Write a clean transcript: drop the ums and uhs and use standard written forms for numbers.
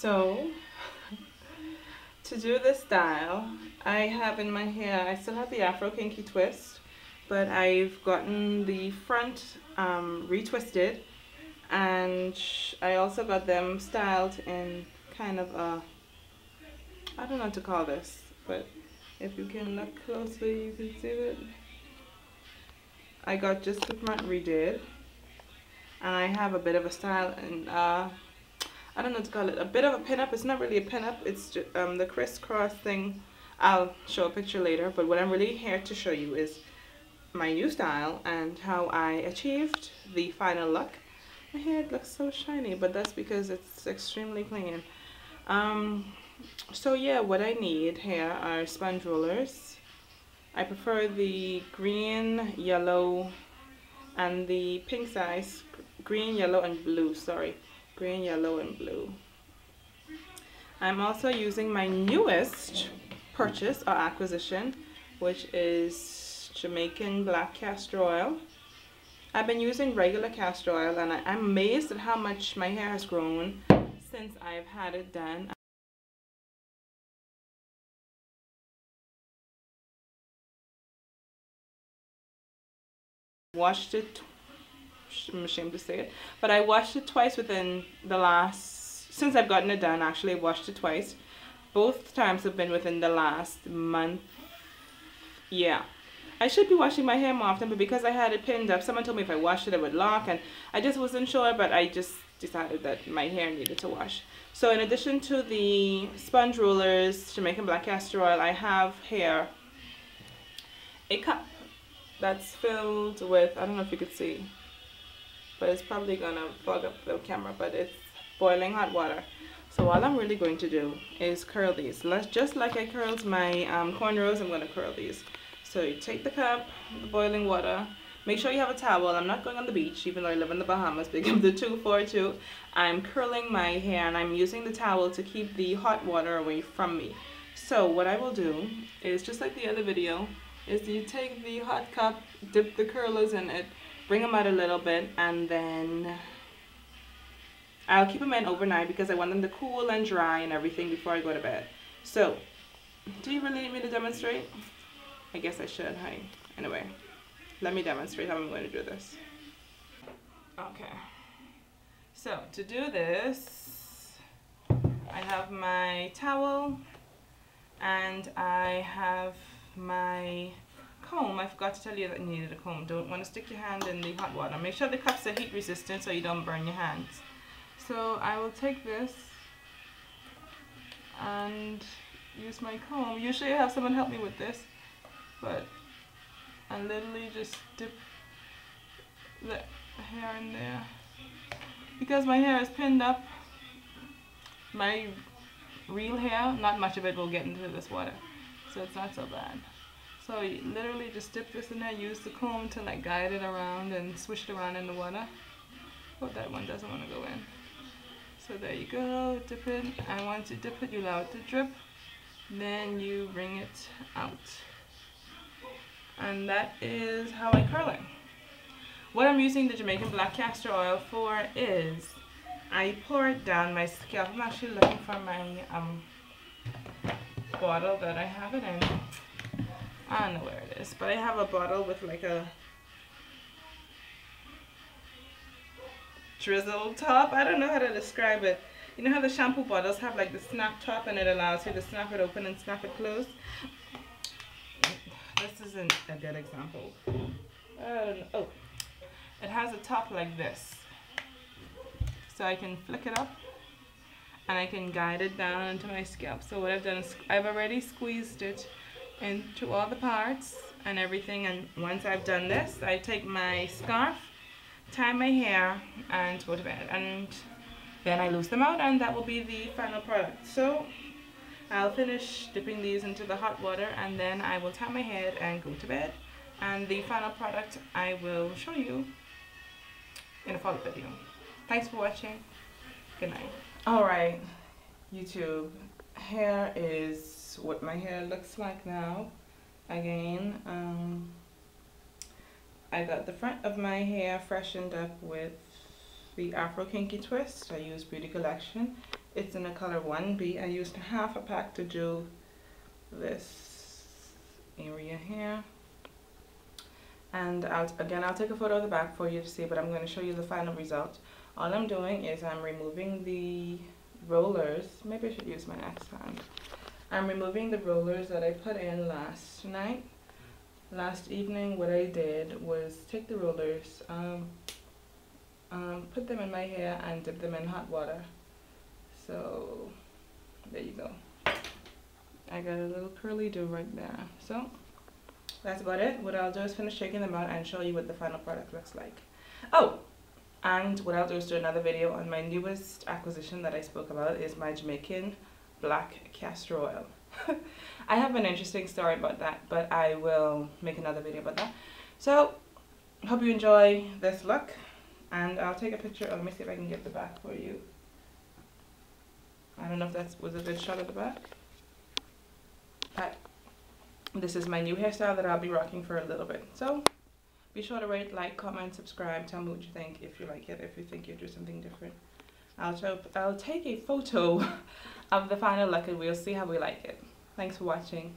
So to do this style, I have in my hair, I still have the Afro Kinky Twist, but I've gotten the front retwisted, and I also got them styled in kind of a, I don't know what to call this, but if you can look closely you can see it. I got just the front redid, and I have a bit of a style, and I don't know what to call it, a bit of a pinup. It's not really a pinup, it's just, the crisscross thing. I'll show a picture later, but what I'm really here to show you is my new style and how I achieved the final look. My hair looks so shiny, but that's because it's extremely clean. So yeah, what I need here are sponge rollers. I prefer the green, yellow, and the pink size. Green, yellow, and blue, sorry. Green, yellow, and blue. I'm also using my newest purchase or acquisition, which is Jamaican Black Castor Oil. I've been using regular castor oil, and I'm amazed at how much my hair has grown since I've had it done. Washed it, I'm ashamed to say it, but I washed it twice within the last, since I've gotten it done, actually I washed it twice. Both times have been within the last month. Yeah, I should be washing my hair more often, but because I had it pinned up, someone told me if I washed it, it would lock, and I just wasn't sure, but I just decided that my hair needed to wash. So in addition to the sponge rollers, Jamaican Black Castor Oil, I have here a cup that's filled with, I don't know if you could see, but it's probably gonna fog up the camera, but it's boiling hot water. So all I'm really going to do is curl these. Just like I curled my cornrows, I'm gonna curl these. So you take the cup, the boiling water, make sure you have a towel. I'm not going on the beach, even though I live in the Bahamas, because the 242. I'm curling my hair and I'm using the towel to keep the hot water away from me. So what I will do is, just like the other video, is you take the hot cup, dip the curlers in it, bring them out a little bit, and then I'll keep them in overnight because I want them to cool and dry and everything before I go to bed. So, do you really need me to demonstrate? I guess I should, hey. Anyway, let me demonstrate how I'm going to do this. Okay. So, to do this, I have my towel and I have my comb. I forgot to tell you that you needed a comb. Don't want to stick your hand in the hot water. Make sure the cups are heat resistant so you don't burn your hands. So I will take this and use my comb. Usually I have someone help me with this, but I literally just dip the hair in there. Because my hair is pinned up, my real hair, not much of it will get into this water. So it's not so bad. So you literally just dip this in there, use the comb to like guide it around and swish it around in the water. Oh, that one doesn't want to go in. So there you go, dip it, and once you dip it, you allow it to drip. Then you wring it out. And that is how I curl it. What I'm using the Jamaican Black Castor Oil for is, I pour it down my scalp. I'm actually looking for my bottle that I have it in. I don't know where it is, but I have a bottle with like a drizzle top. I don't know how to describe it. You know how the shampoo bottles have like the snap top and it allows you to snap it open and snap it closed? This isn't a good example. I don't know. Oh, it has a top like this. So I can flick it up and I can guide it down into my scalp. So what I've done is I've already squeezed it into all the parts and everything, and once I've done this, I take my scarf, tie my hair, and go to bed, and then I loose them out, and that will be the final product. So I'll finish dipping these into the hot water, and then I will tie my head and go to bed, and the final product I will show you in a follow-up video. Thanks for watching. Good night. Alright, YouTube, here is what my hair looks like now. Again, I got the front of my hair freshened up with the Afro Kinky Twist. I use Beauty Collection. It's in the color 1B. I used half a pack to do this area here. And again, I'll take a photo of the back for you to see, but I'm going to show you the final result. All I'm doing is I'm removing the rollers. Maybe I should use my axe hand. I'm removing the rollers that I put in last night. Last evening, what I did was take the rollers, put them in my hair and dip them in hot water. So there you go. I got a little curly do right there. So that's about it. What I'll do is finish shaking them out and show you what the final product looks like. Oh, and what I'll do is do another video on my newest acquisition that I spoke about, is my Jamaican Black Castor Oil. I have an interesting story about that, but I will make another video about that. So hope you enjoy this look, and I'll take a picture. Let me see if I can get the back for you. I don't know if that was a good shot of the back. This is my new hairstyle that I'll be rocking for a little bit. So be sure to rate, like, comment, subscribe. Tell me what you think, if you like it, if you think you do something different. I'll take a photo of the final look and we'll see how we like it. Thanks for watching.